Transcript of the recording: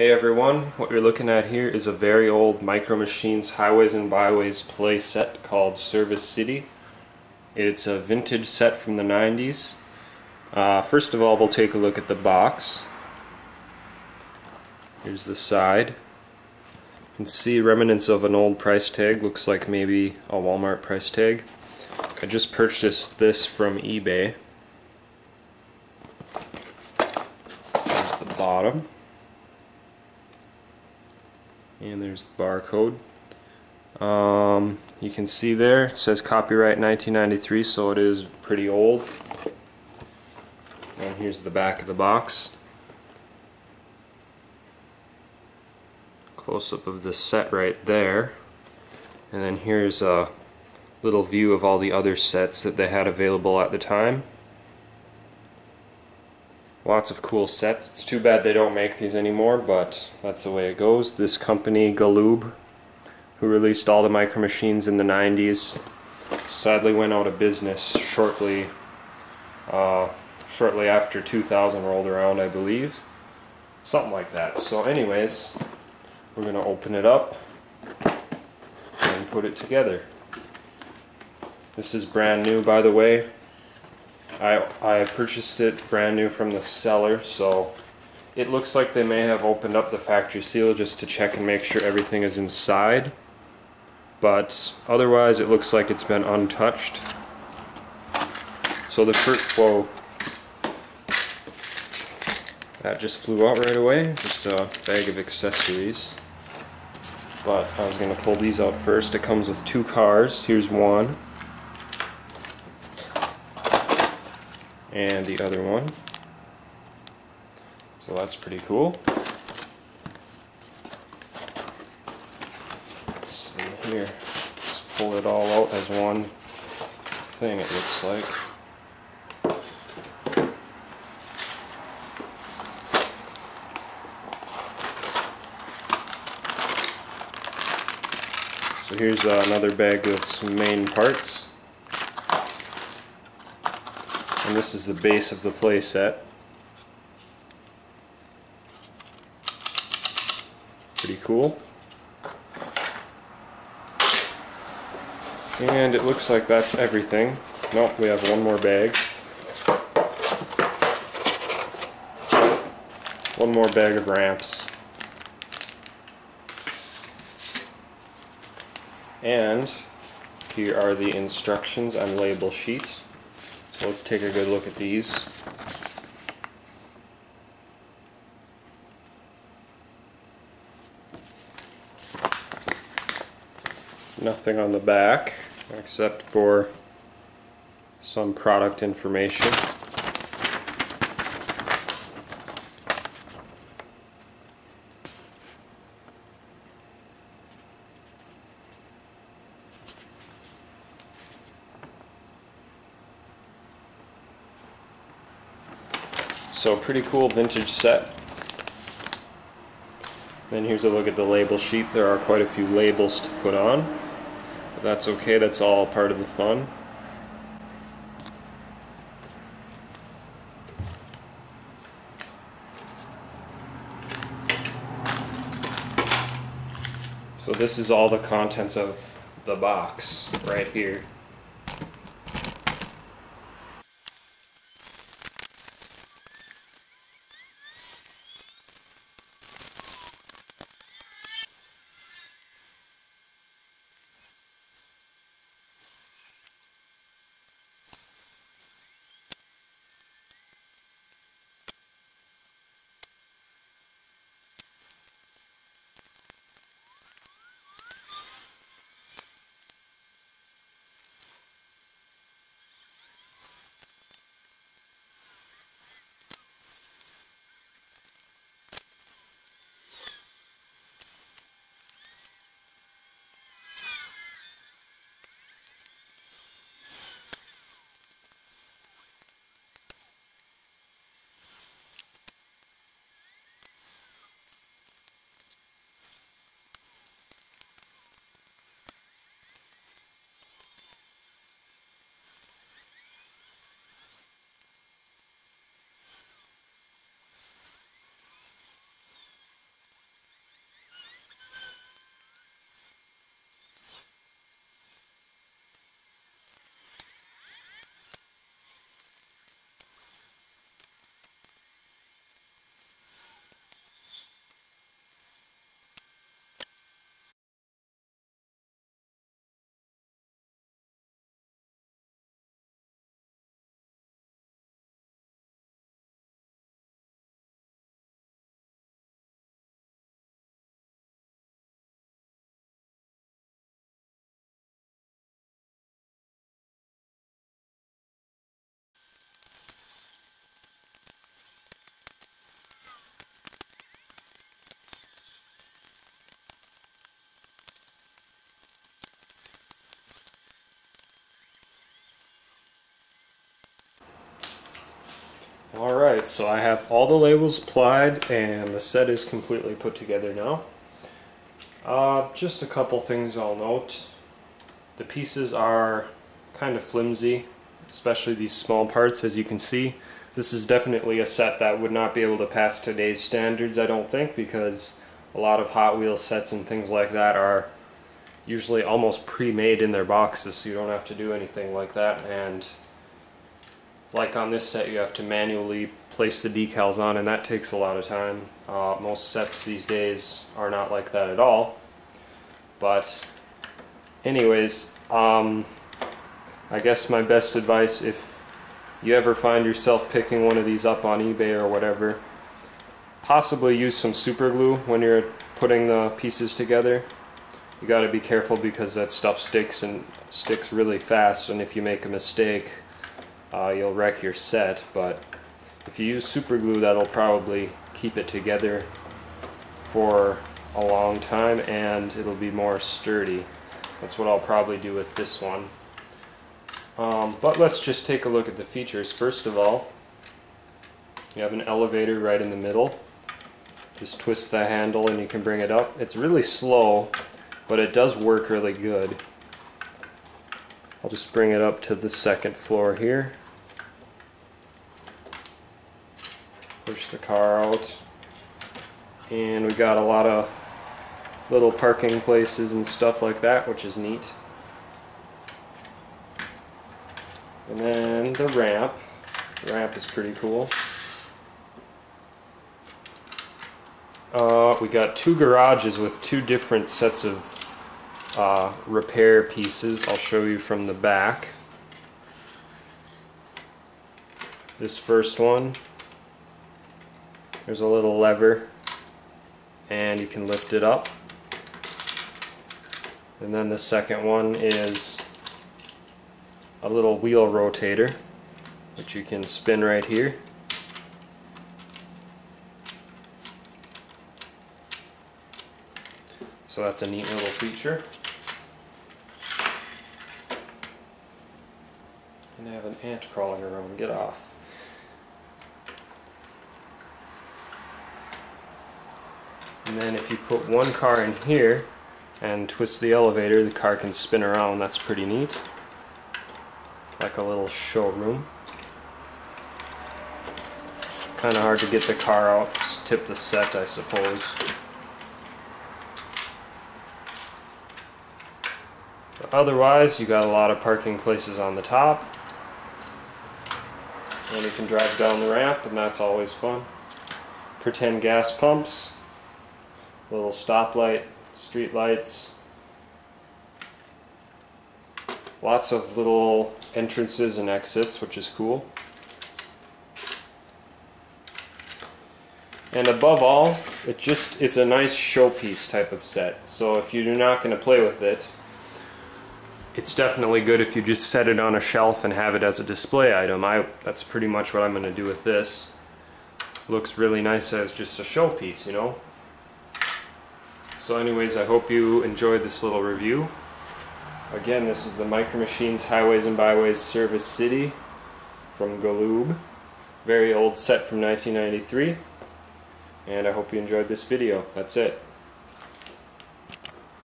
Hey everyone, what you're looking at here is a very old Micro Machines Highways and Byways play set called Service City. It's a vintage set from the 90s. First of all, we'll take a look at the box. Here's the side. You can see remnants of an old price tag, looks like maybe a Walmart price tag. I just purchased this from eBay. Here's the bottom. And there's the barcode. You can see there it says copyright 1993, so it is pretty old. And here's the back of the box. Close-up of the set right there. And then here's a little view of all the other sets that they had available at the time. Lots of cool sets. It's too bad they don't make these anymore, but that's the way it goes. This company, Galoob, who released all the Micro Machines in the 90s, sadly went out of business shortly after 2000 rolled around, I believe. Something like that. So anyways, we're going to open it up and put it together. This is brand new, by the way. I purchased it brand new from the seller, so it looks like they may have opened up the factory seal just to check and make sure everything is inside, but otherwise it looks like it's been untouched. So the first, whoa, that just flew out right away, just a bag of accessories, but I was going to pull these out first. It comes with two cars. Here's one. And the other one. So that's pretty cool. Let's see here. Let's pull it all out as one thing, it looks like. So here's another bag of some main parts. And this is the base of the play set. Pretty cool. And it looks like that's everything. Nope, we have one more bag. One more bag of ramps. And here are the instructions on label sheets. Let's take a good look at these. Nothing on the back except for some product information. So pretty cool vintage set. Then here's a look at the label sheet. There are quite a few labels to put on, but that's okay, that's all part of the fun. So this is all the contents of the box right here. Alright, so I have all the labels applied and the set is completely put together now. Just a couple things I'll note. The pieces are kind of flimsy, especially these small parts, as you can see. This is definitely a set that would not be able to pass today's standards, I don't think, because a lot of Hot Wheels sets and things like that are usually almost pre-made in their boxes, so you don't have to do anything like that. And like on this set, you have to manually place the decals on, and that takes a lot of time. Most sets these days are not like that at all. But anyways, I guess my best advice, if you ever find yourself picking one of these up on eBay or whatever, possibly use some super glue when you're putting the pieces together. You gotta be careful because that stuff sticks really fast, and if you make a mistake, you'll wreck your set. But if you use super glue, that'll probably keep it together for a long time and it'll be more sturdy. That's what I'll probably do with this one. But let's just take a look at the features. First of all, you have an elevator right in the middle. Just twist the handle and you can bring it up. It's really slow, but it does work really good. I'll just bring it up to the second floor here. Push the car out. And we got a lot of little parking places and stuff like that, which is neat. And then the ramp. The ramp is pretty cool. We got two garages with two different sets of repair pieces. I'll show you from the back. This first one, there's a little lever and you can lift it up. And then the second one is a little wheel rotator, which you can spin right here. So that's a neat little feature. And I have an ant crawling around. Get off. And then if you put one car in here and twist the elevator, the car can spin around. That's pretty neat. Like a little showroom. Kind of hard to get the car out. Just tip the set, I suppose. But otherwise, you got a lot of parking places on the top. And you can drive down the ramp, and that's always fun. Pretend gas pumps. Little stoplight, street lights. Lots of little entrances and exits, which is cool. And above all, it's a nice showpiece type of set. So if you're not going to play with it, it's definitely good if you just set it on a shelf and have it as a display item. That's pretty much what I'm going to do with this. Looks really nice as just a showpiece, you know. So anyways, I hope you enjoyed this little review. Again, this is the Micro Machines Highways and Byways Service City from Galoob. Very old set from 1993. And I hope you enjoyed this video. That's it.